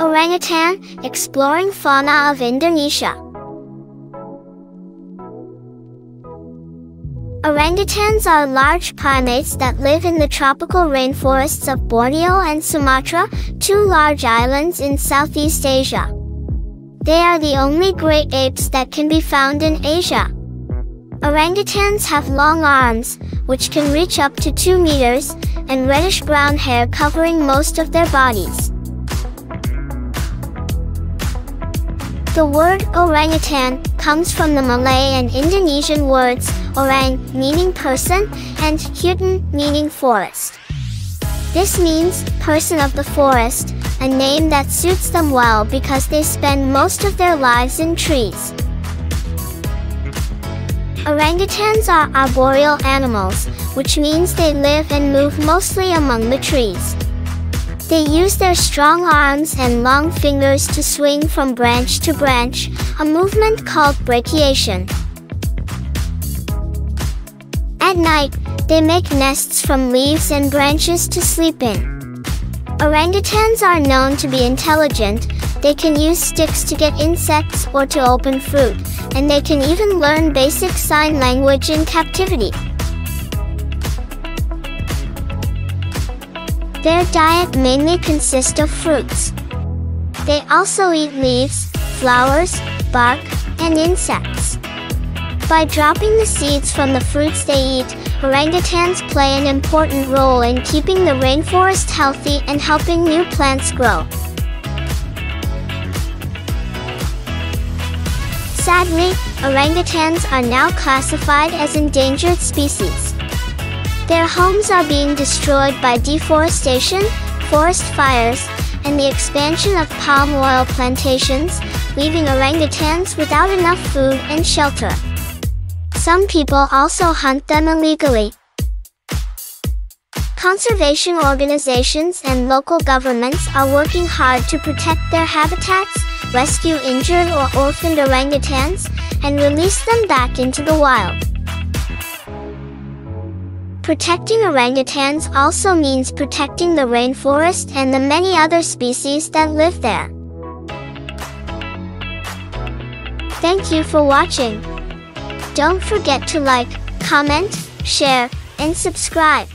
Orangutan, exploring fauna of Indonesia. Orangutans are large primates that live in the tropical rainforests of Borneo and Sumatra, two large islands in Southeast Asia. They are the only great apes that can be found in Asia. Orangutans have long arms, which can reach up to 2 meters, and reddish-brown hair covering most of their bodies. The word orangutan comes from the Malay and Indonesian words orang meaning person and hutan meaning forest. This means person of the forest, a name that suits them well because they spend most of their lives in trees. Orangutans are arboreal animals, which means they live and move mostly among the trees. They use their strong arms and long fingers to swing from branch to branch, a movement called brachiation. At night, they make nests from leaves and branches to sleep in. Orangutans are known to be intelligent. They can use sticks to get insects or to open fruit, and they can even learn basic sign language in captivity. Their diet mainly consists of fruits. They also eat leaves, flowers, bark, and insects. By dropping the seeds from the fruits they eat, orangutans play an important role in keeping the rainforest healthy and helping new plants grow. Sadly, orangutans are now classified as endangered species. Their homes are being destroyed by deforestation, forest fires, and the expansion of palm oil plantations, leaving orangutans without enough food and shelter. Some people also hunt them illegally. Conservation organizations and local governments are working hard to protect their habitats, rescue injured or orphaned orangutans, and release them back into the wild. Protecting orangutans also means protecting the rainforest and the many other species that live there. Thank you for watching. Don't forget to like, comment, share, and subscribe.